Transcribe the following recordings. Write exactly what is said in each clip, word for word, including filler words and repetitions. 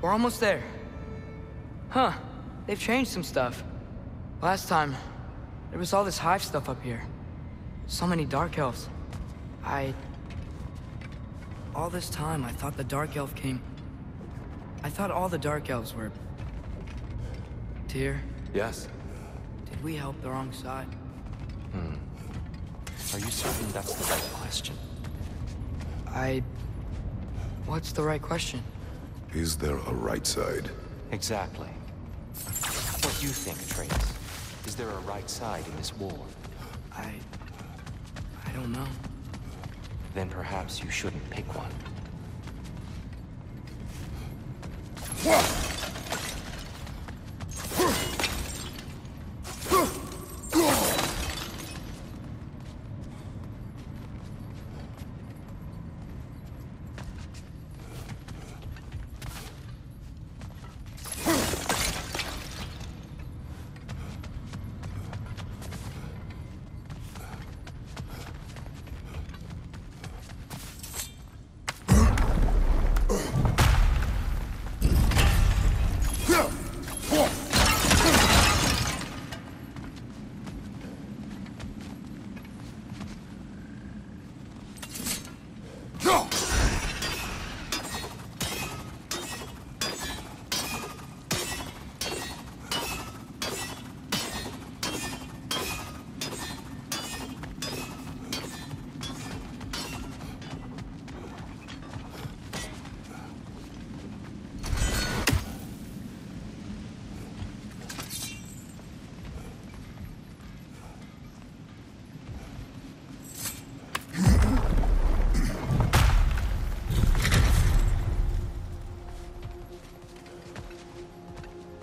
We're almost there. Huh. They've changed some stuff. Last time, there was all this hive stuff up here. So many Dark Elves. I... All this time, I thought the Dark Elf came... I thought all the Dark Elves were... Tyr? Yes? Did we help the wrong side? Hmm. Are you certain that's the right question? I... What's the right question? Is there a right side? Exactly. What do you think, Atreus? Is there a right side in this war? I... I don't know. Then perhaps you shouldn't pick one. What?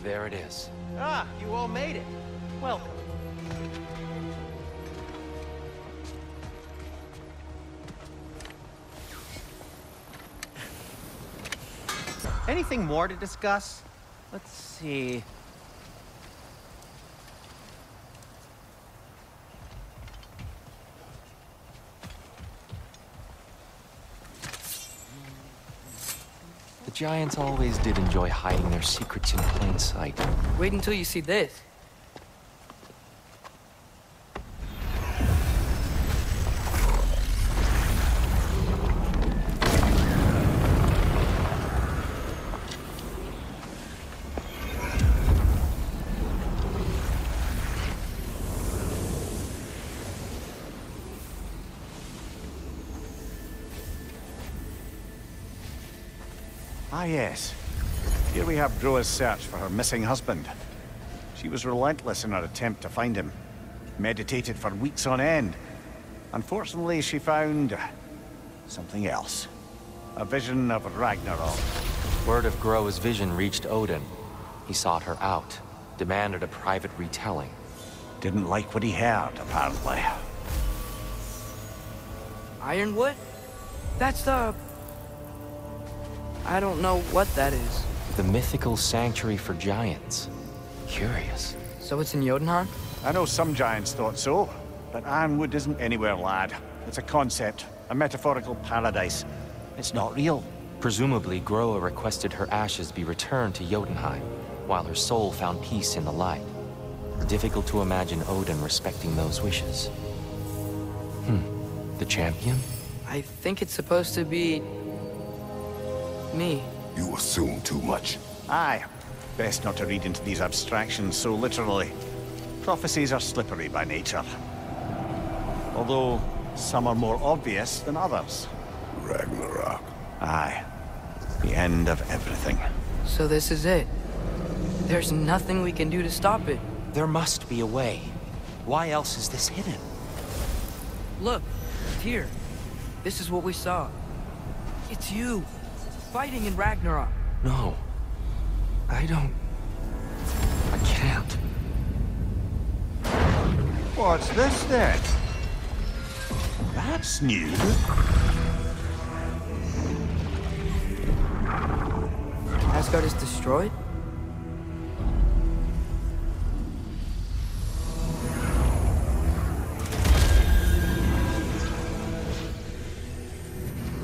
There it is. Ah, you all made it. Welcome. Anything more to discuss? Let's see. The giants always did enjoy hiding their secrets in plain sight. Wait until you see this. Ah, yes. Here we have Groa's search for her missing husband. She was relentless in her attempt to find him. Meditated for weeks on end. Unfortunately, she found... something else. A vision of Ragnarok. Word of Groa's vision reached Odin. He sought her out, demanded a private retelling. Didn't like what he heard, apparently. Ironwood? That's the... I don't know what that is. The mythical sanctuary for giants. Curious. So it's in Jotunheim? I know some giants thought so, but Ironwood isn't anywhere, lad. It's a concept, a metaphorical paradise. It's not real. Presumably, Groa requested her ashes be returned to Jotunheim, while her soul found peace in the light. Difficult to imagine Odin respecting those wishes. Hmm. The champion? I think it's supposed to be... me. You assume too much. Aye. Best not to read into these abstractions so literally. Prophecies are slippery by nature. Although, some are more obvious than others. Ragnarok. Aye. The end of everything. So this is it. There's nothing we can do to stop it. There must be a way. Why else is this hidden? Look, Tyr. This is what we saw. It's you. Fighting in Ragnarok. No. I don't... I can't. What's this then? That's new. Asgard is destroyed?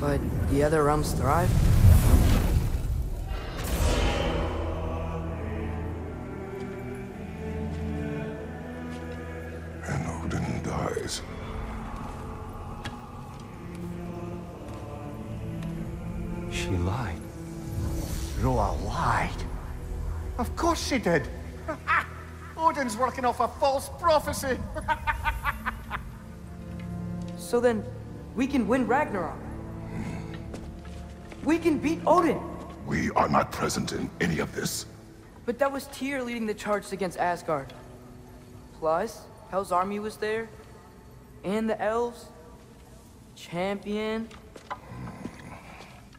But the other realms thrive? always. She lied. Groa lied. Of course she did. Odin's working off a false prophecy. So then, we can win Ragnarok. We can beat Odin. We are not present in any of this. But that was Tyr leading the charge against Asgard. Plus, Hell's army was there. And the elves. Champion.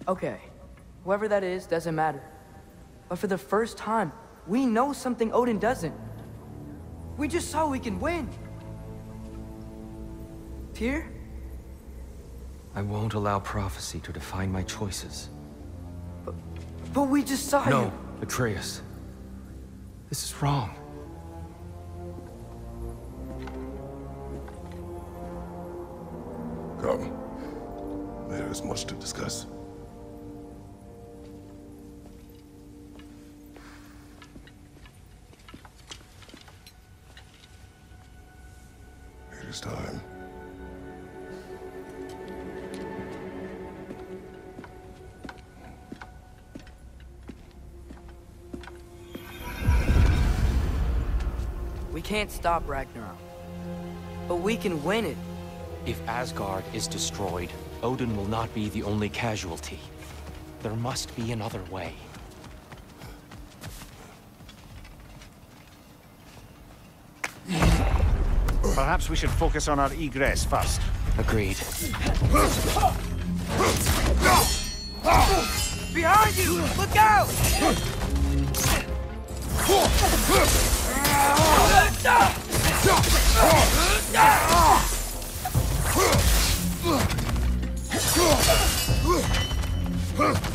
Okay. Whoever that is, doesn't matter. But for the first time, we know something Odin doesn't. We just saw we can win. Tyr? I won't allow prophecy to define my choices. But, but we just saw No, you. Atreus. This is wrong. Come. There is much to discuss. It is time. We can't stop Ragnarok, but we can win it. If Asgard is destroyed, Odin will not be the only casualty. There must be another way. Perhaps we should focus on our egress first. Agreed. Behind you! Look out!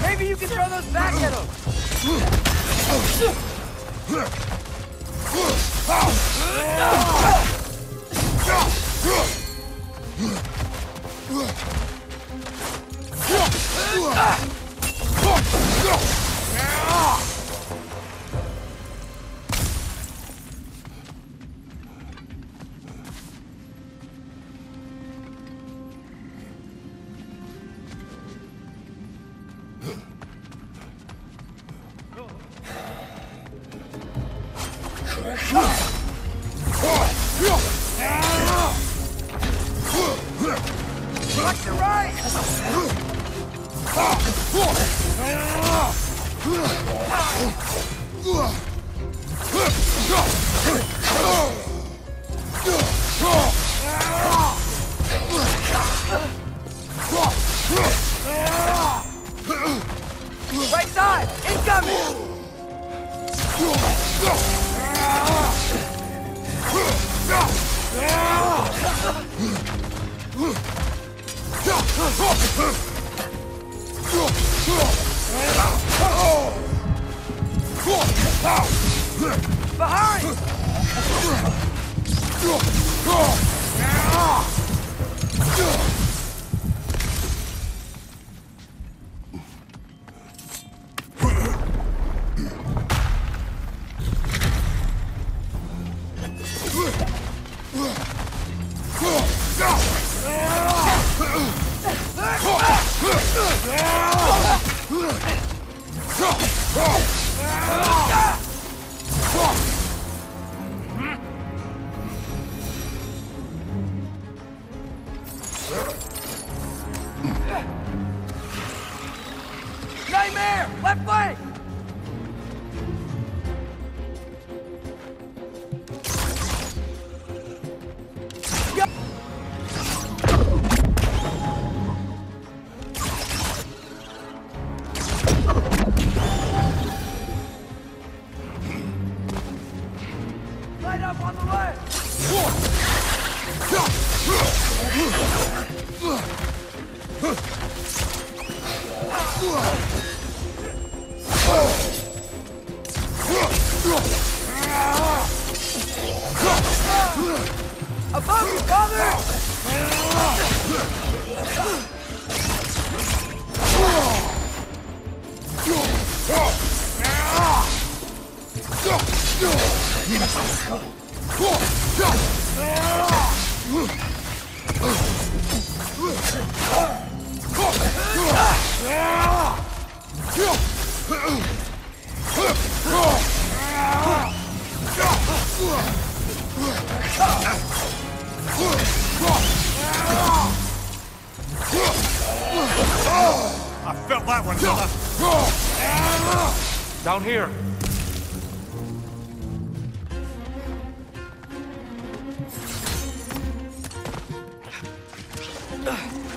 Maybe you can throw those back at him. Go! I felt that one, brother. Down here.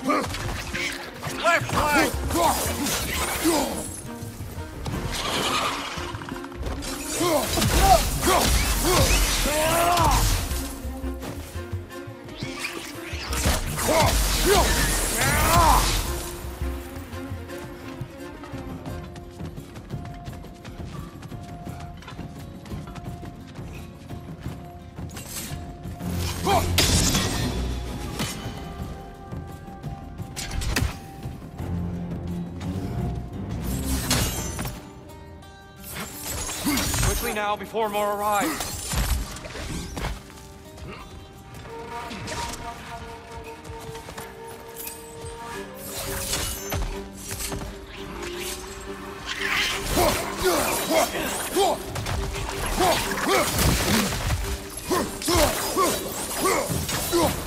Left flank! Now before more arrives.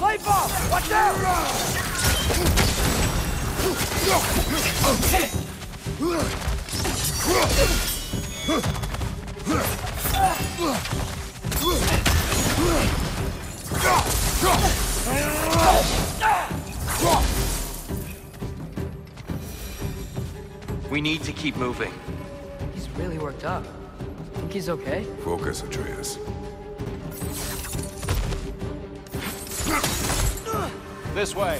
Life off! Watch out! We need to keep moving. He's really worked up. Think he's okay? Focus, Atreus. This way.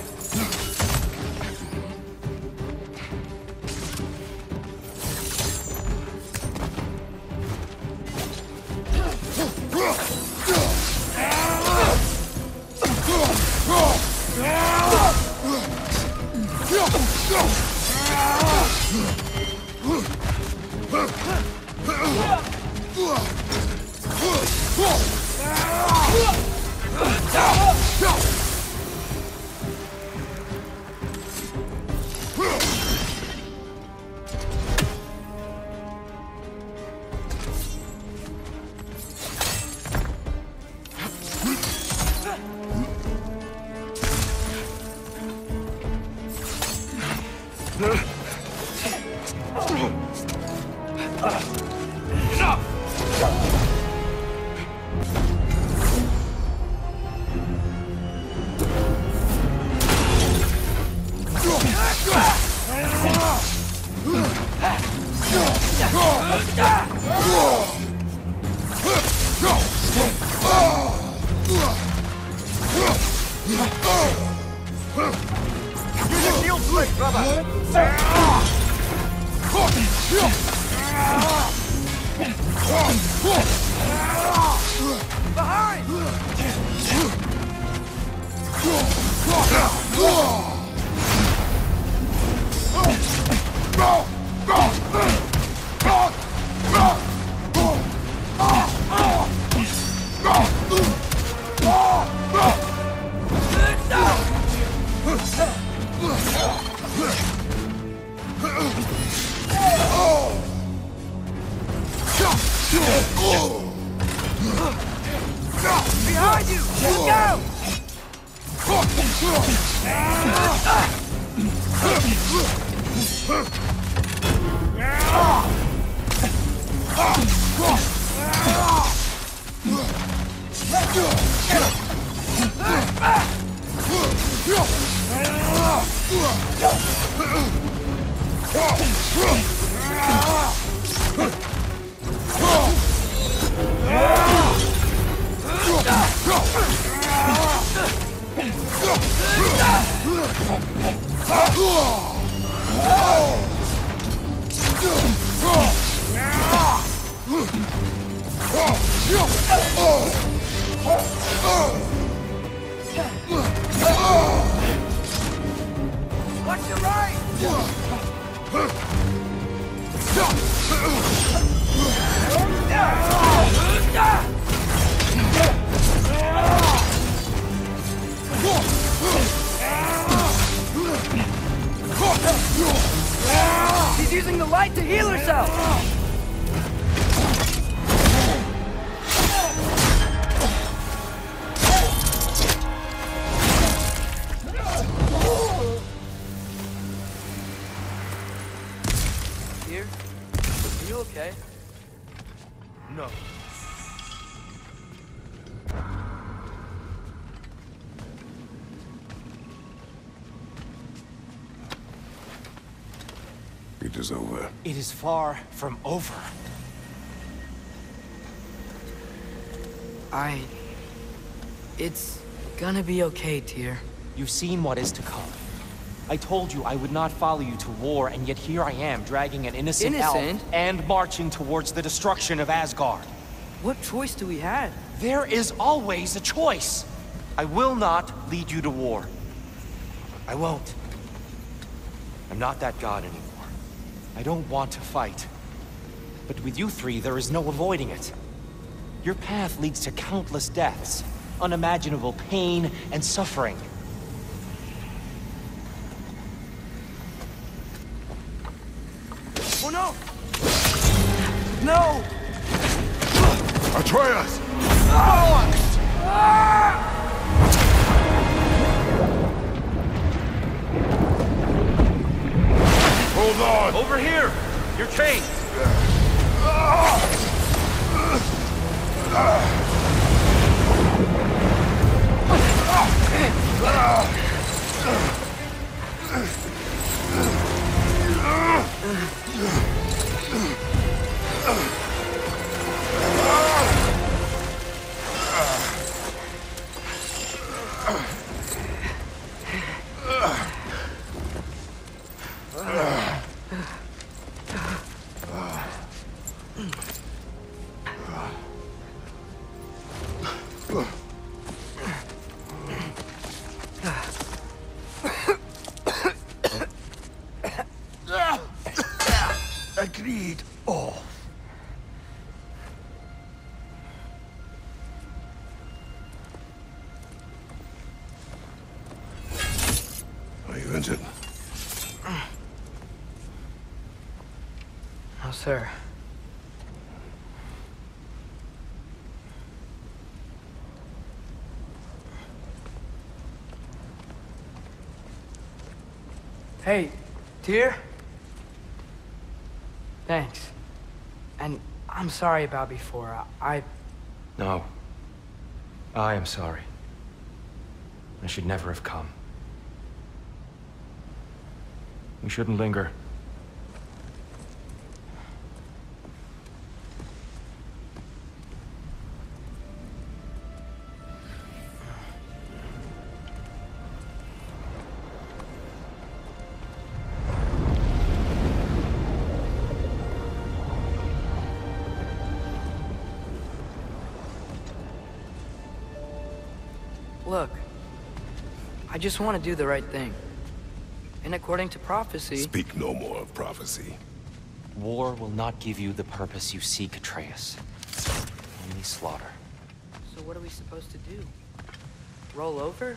Whoa! It is over. It is far from over. I... It's gonna be okay, Tyr. You've seen what is to come. I told you I would not follow you to war, and yet here I am, dragging an innocent, innocent? elf and marching towards the destruction of Asgard. What choice do we have? There is always a choice. I will not lead you to war. I won't. I'm not that god anymore. I don't want to fight. But with you three, there is no avoiding it. Your path leads to countless deaths, unimaginable pain and suffering. Oh no! No! Atreus! No! Ah! Hold on! Over here! You're chained! Agreed. Oh. Are you injured? No, sir. Hey, Tyr? Thanks. And I'm sorry about before. I... No. I am sorry. I should never have come. We shouldn't linger. Look, I just want to do the right thing. And according to prophecy... Speak no more of prophecy. War will not give you the purpose you seek, Atreus. Only slaughter. So what are we supposed to do? Roll over?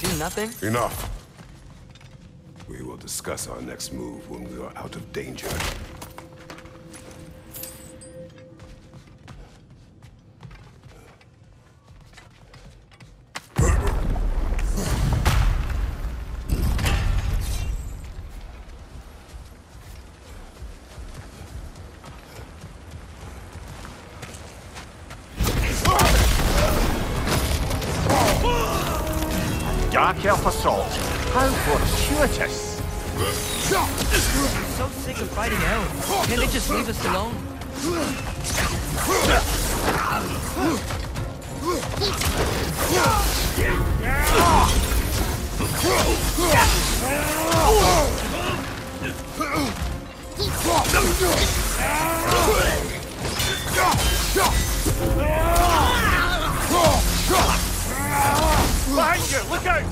Do nothing? Enough! We will discuss our next move when we are out of danger. Dark Elf assault. How fortuitous! I'm so sick of fighting elves. Can they just leave us alone? Behind you! Look out!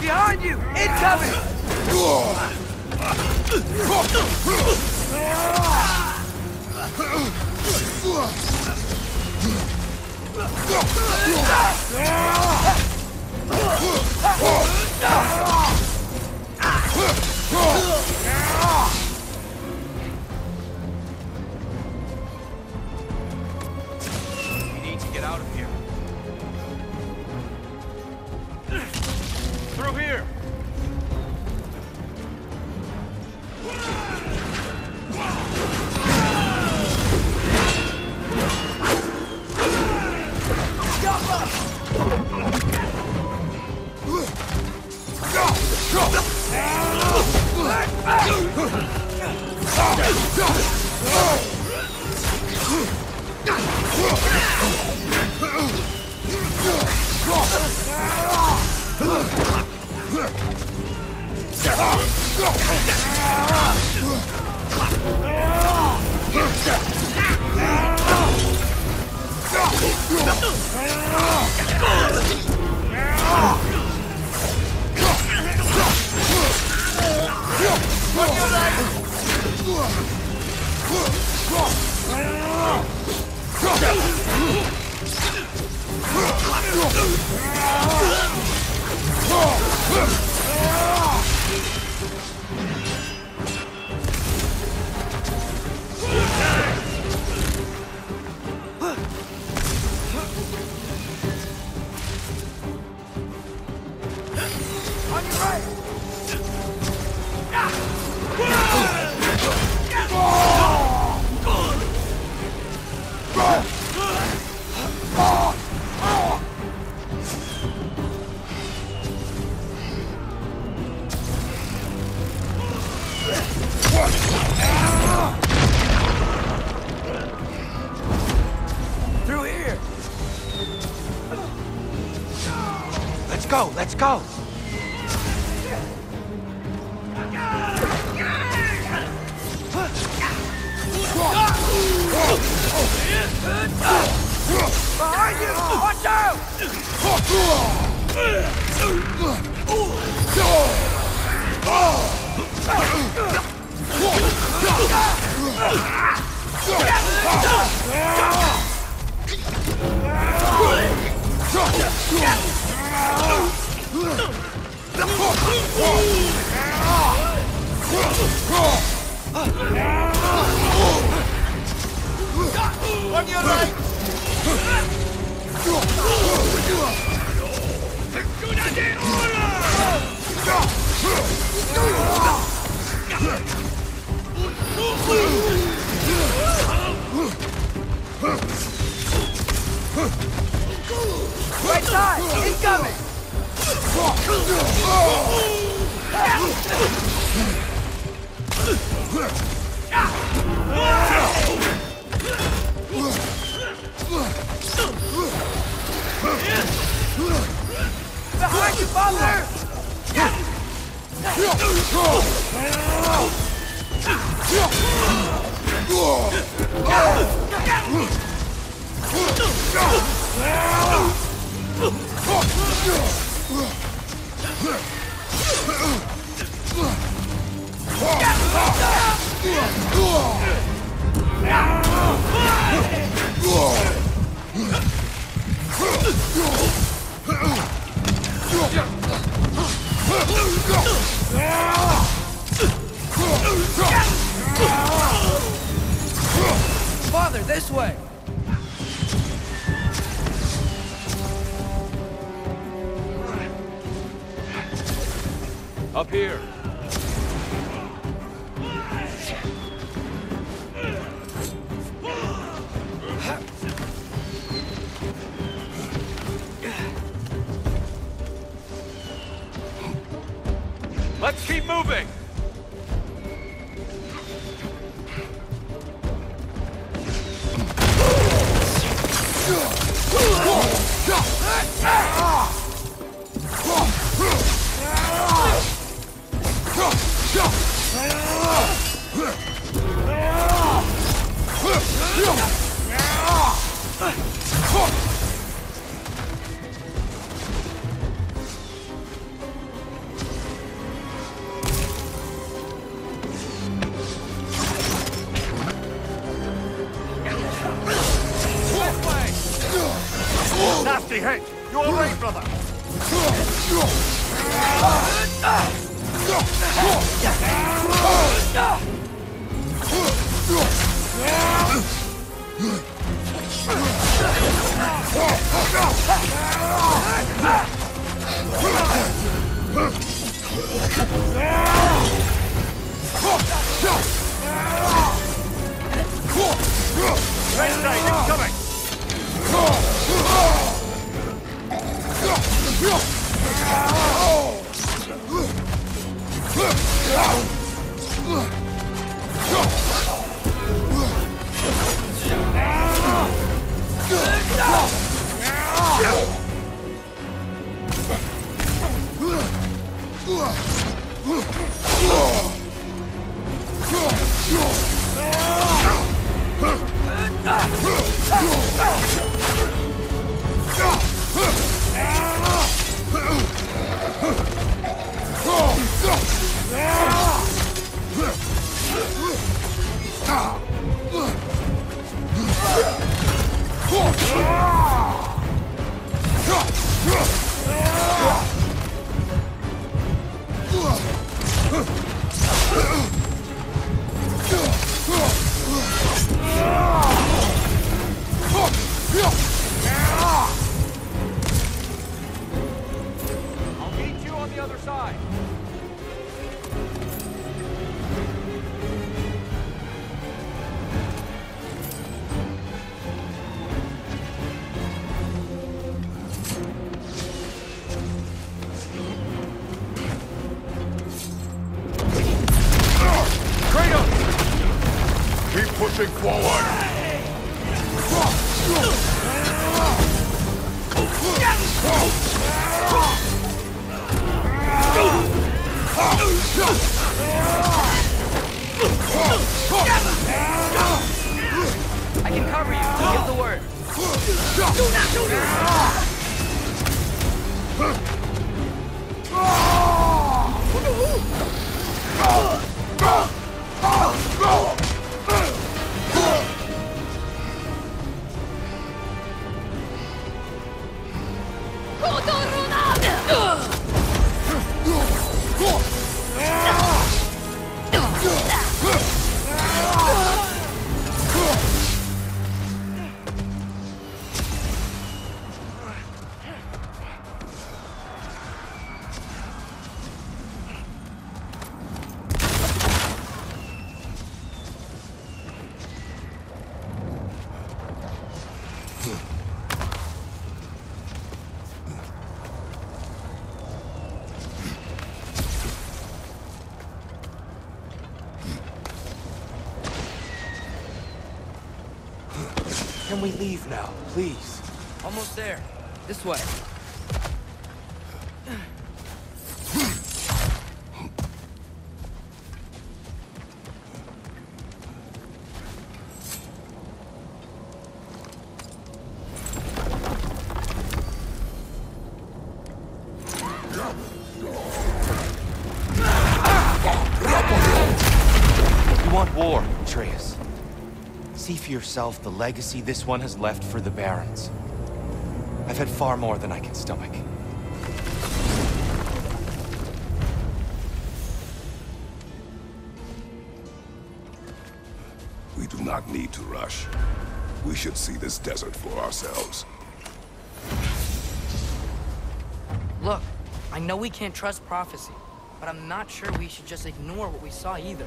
Behind you! Incoming! Through here! Let's go! Behind you! Watch out! On your right! Right side! Incoming! Behind you, father! Father, this way! Up here. Let's keep moving. Nasty hit! You all right, brother? Can we leave now, please? Almost there. This way. You want war, Atreus? See for yourself the legacy this one has left for the Barons. I've had far more than I can stomach. We do not need to rush. We should see this desert for ourselves. Look, I know we can't trust prophecy, but I'm not sure we should just ignore what we saw either.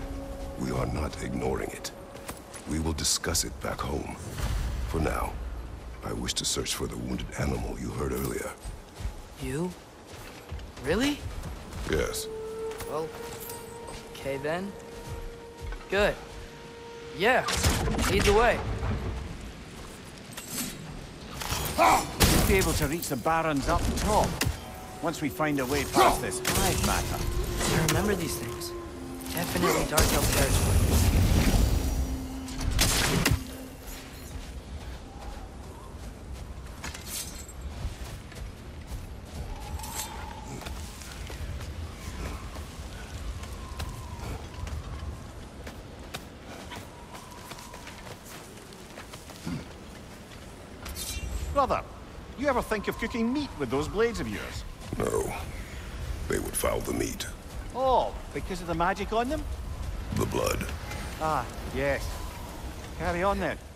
We are not ignoring it. We will discuss it back home. For now, I wish to search for the wounded animal you heard earlier. You? Really? Yes. Well, okay then. Good. Yeah, lead the way. We'll be able to reach the Barons up top once we find a way past this hive matter. I remember these things. Definitely Dark Elf territory. Brother, you ever think of cooking meat with those blades of yours? No. They would foul the meat. Oh, because of the magic on them? The blood. Ah, yes. Carry on then.